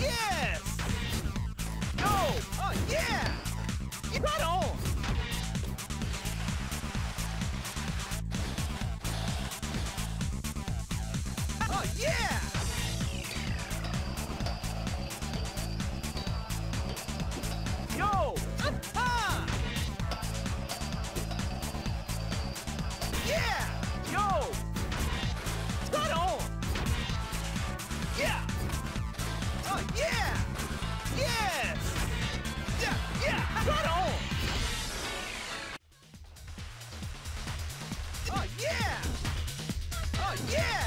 Yes! No! Oh, yeah! Right on! Oh, yeah! Yo! Ah-ha! Yeah! Yo! Right on! Yeah! Oh, yeah! Yes! Yeah! Yeah! Right on! Oh, yeah! Oh, yeah!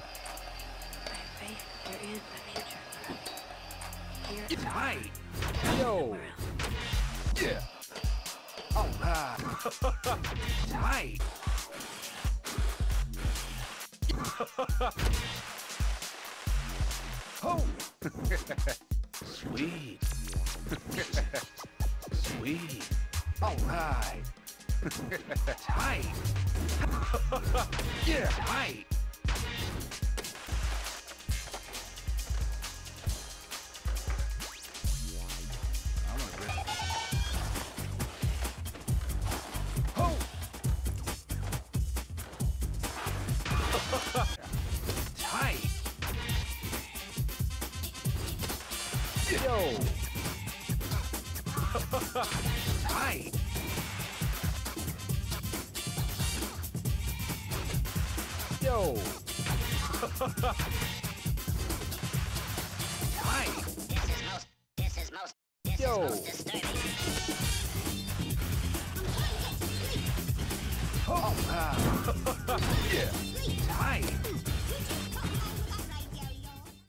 By faith, there is a future for us. Here it's right. Yo. Yeah. All right. Right. Oh. Sweet. Sweet. All right. Tight. Yeah. Tight. Oh, yeah. Tight.